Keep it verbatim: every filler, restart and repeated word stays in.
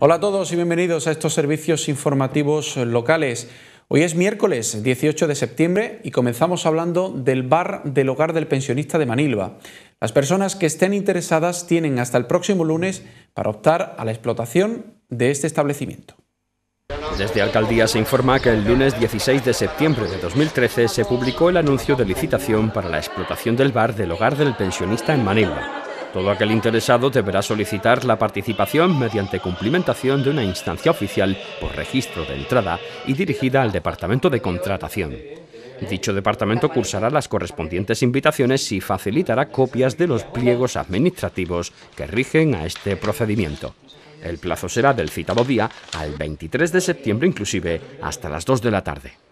Hola a todos y bienvenidos a estos servicios informativos locales. Hoy es miércoles dieciocho de septiembre y comenzamos hablando del bar del Hogar del Pensionista de Manilva. Las personas que estén interesadas tienen hasta el próximo lunes para optar a la explotación de este establecimiento. Desde Alcaldía se informa que el lunes dieciséis de septiembre de dos mil trece se publicó el anuncio de licitación para la explotación del bar del Hogar del Pensionista en Manilva. Todo aquel interesado deberá solicitar la participación mediante cumplimentación de una instancia oficial por registro de entrada y dirigida al Departamento de Contratación. Dicho departamento cursará las correspondientes invitaciones y facilitará copias de los pliegos administrativos que rigen a este procedimiento. El plazo será del citado día al veintitrés de septiembre inclusive hasta las dos de la tarde.